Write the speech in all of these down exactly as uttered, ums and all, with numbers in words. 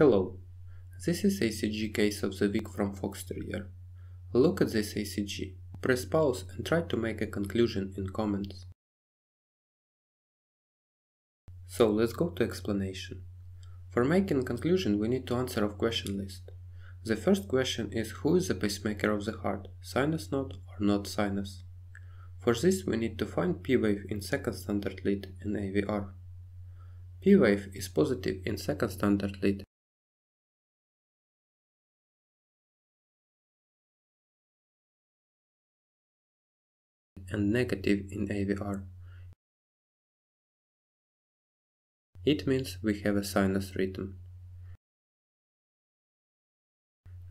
Hello, this is A C G case of the week from Foxterrier. Look at this A C G, press pause and try to make a conclusion in comments. So let's go to explanation. For making conclusion we need to answer of question list. The first question is who is the pacemaker of the heart, sinus node or not sinus. For this we need to find P-wave in second standard lead and A V R. P-wave is positive in second standard lead. And negative in A V R. It means we have a sinus rhythm.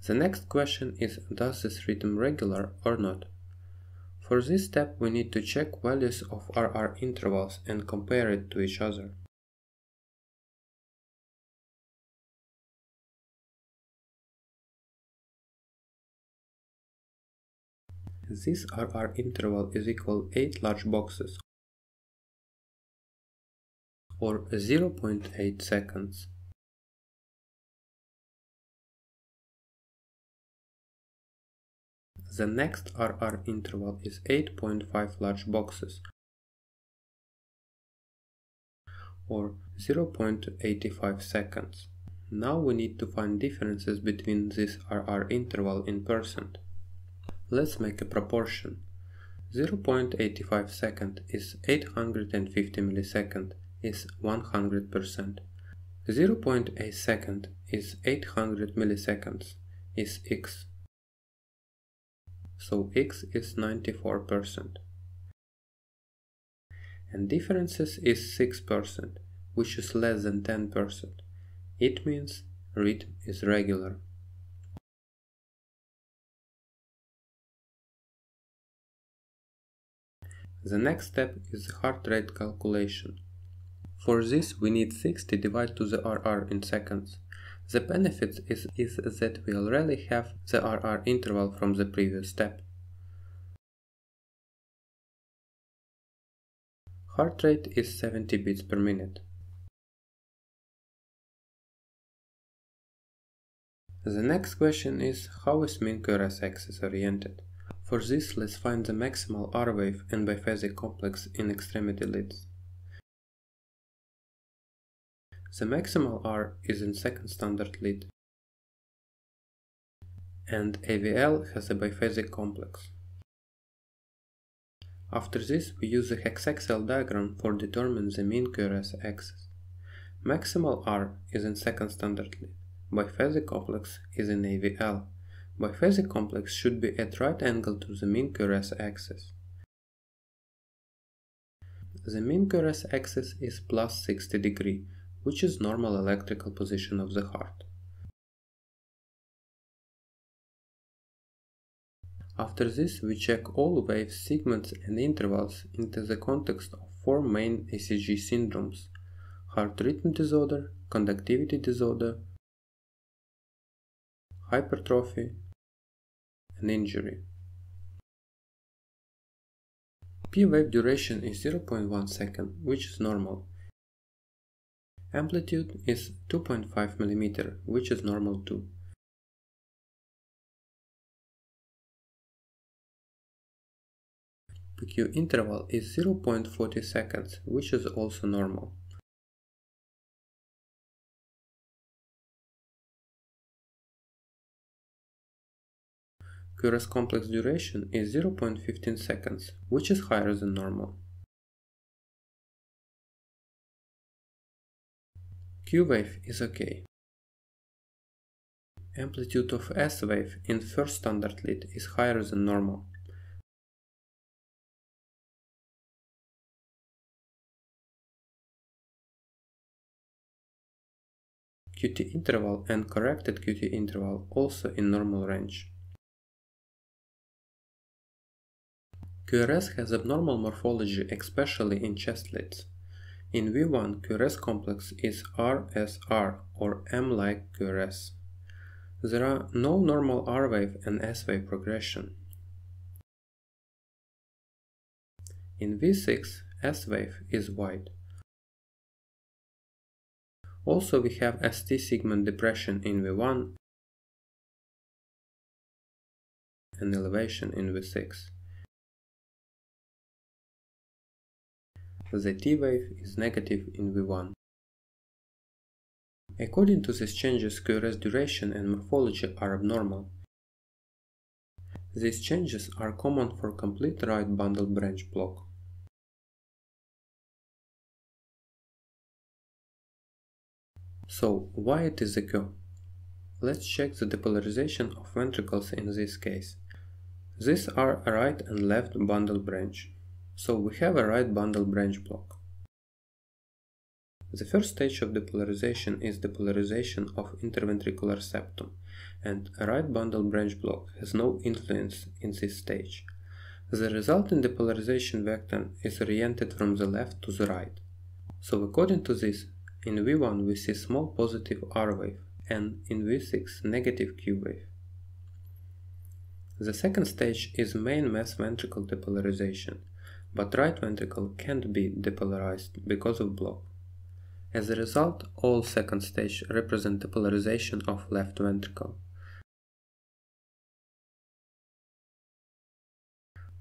The next question is, does this rhythm regular or not? For this step we need to check values of R R intervals and compare it to each other. This R R interval is equal eight large boxes or zero point eight seconds. The next R R interval is eight point five large boxes or zero point eight five seconds. Now we need to find differences between this R R interval in percent. Let's make a proportion. zero point eight five second is eight hundred fifty millisecond is one hundred percent. zero point eight second is eight hundred milliseconds is x. So x is ninety-four percent. And differences is six percent, which is less than ten percent. It means rhythm is regular. The next step is the heart rate calculation. For this we need sixty divided to the R R in seconds. The benefit is, is that we already have the R R interval from the previous step. Heart rate is seventy beats per minute. The next question is, how is mean Q R S axis oriented? For this, let's find the maximal R wave and biphasic complex in extremity leads. The maximal R is in second standard lead, and A V L has a biphasic complex. After this, we use the hexaxial diagram for determining the mean Q R S axis. Maximal R is in second standard lead, biphasic complex is in A V L. Biphasic complex should be at right angle to the mean Q R S axis. The mean Q R S axis is plus sixty degree, which is normal electrical position of the heart. After this we check all waves, segments and intervals into the context of four main A C G syndromes: heart rhythm disorder, conductivity disorder, hypertrophy, and injury. P-wave duration is zero point one second, which is normal. Amplitude is two point five millimeter, which is normal too. P Q interval is zero point four zero seconds, which is also normal. Q R S complex duration is zero point one five seconds, which is higher than normal. Q wave is okay. Amplitude of S wave in first standard lead is higher than normal. Q T interval and corrected Q T interval also in normal range. Q R S has abnormal morphology, especially in chest leads. In V one, Q R S complex is R S R or M-like Q R S. There are no normal R wave and S wave progression. In V six, S wave is wide, Also, we have S T segment depression in V one and elevation in V six. The T wave is negative in V one. According to these changes, Q R S duration and morphology are abnormal. These changes are common for complete right bundle branch block. So, why it is occur? Let's check the depolarization of ventricles in this case. These are a right and left bundle branch. So we have a right bundle branch block. The first stage of depolarization is depolarization of interventricular septum, and a right bundle branch block has no influence in this stage. The resulting depolarization vector is oriented from the left to the right. So according to this, in V one we see small positive R wave, and in V six negative Q wave. The second stage is main mass ventricle depolarization, but right ventricle can't be depolarized because of block. As a result, all second stage represent depolarization of left ventricle.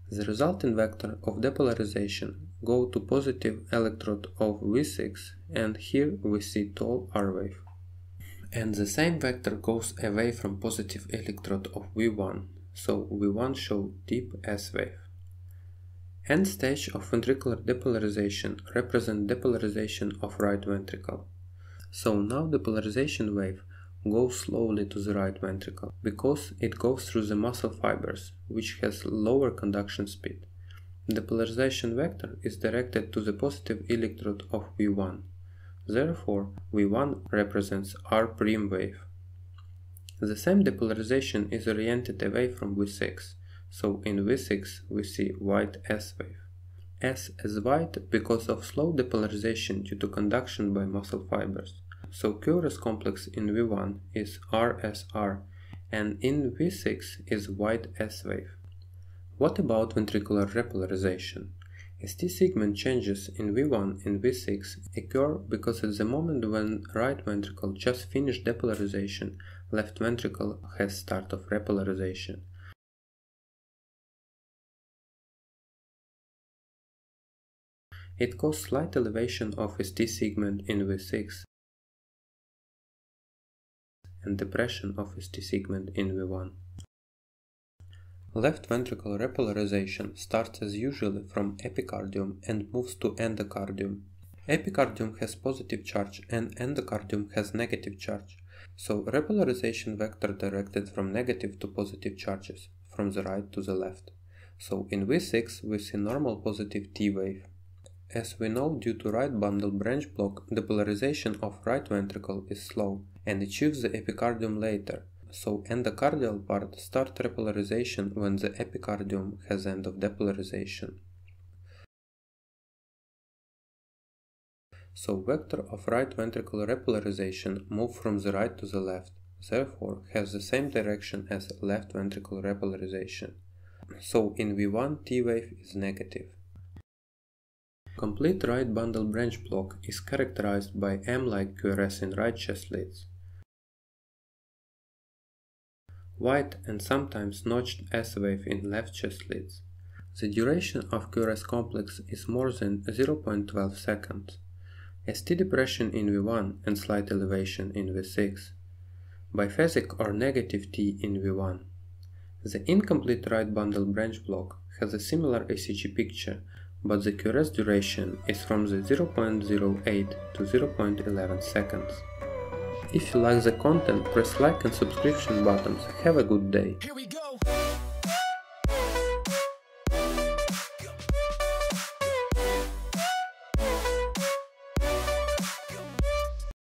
The resulting vector of depolarization go to positive electrode of V six, and here we see tall R wave. And the same vector goes away from positive electrode of V one, so V one show deep S wave. End stage of ventricular depolarization represent depolarization of right ventricle. So now depolarization wave goes slowly to the right ventricle, because it goes through the muscle fibers, which has lower conduction speed. Depolarization vector is directed to the positive electrode of V one. Therefore, V one represents R' wave. The same depolarization is oriented away from V six, so in V six we see white S wave. S is white because of slow depolarization due to conduction by muscle fibers. So Q R S complex in V one is R S R, and in V six is white S wave. What about ventricular repolarization? S T segment changes in V one and V six occur because at the moment when right ventricle just finished depolarization, left ventricle has start of repolarization. It caused slight elevation of S T segment in V six and depression of S T segment in V one. Left ventricle repolarization starts as usually from epicardium and moves to endocardium. Epicardium has positive charge and endocardium has negative charge, so repolarization vector directed from negative to positive charges, from the right to the left. So in V six we see normal positive T wave. As we know, due to right bundle branch block, depolarization of right ventricle is slow and achieves the epicardium later, so endocardial part starts repolarization when the epicardium has end of depolarization. So vector of right ventricle repolarization moves from the right to the left, therefore has the same direction as left ventricle repolarization. So in V one T wave is negative. Complete right bundle branch block is characterized by M-like Q R S in right chest leads, white and sometimes notched S-wave in left chest leads. The duration of Q R S complex is more than zero point one two seconds. S T depression in V one and slight elevation in V six. Biphasic or negative T in V one. The incomplete right bundle branch block has a similar A C G picture, but the Q R S duration is from the zero point zero eight to zero point one one seconds. If you like the content, press like and subscription buttons. Have a good day!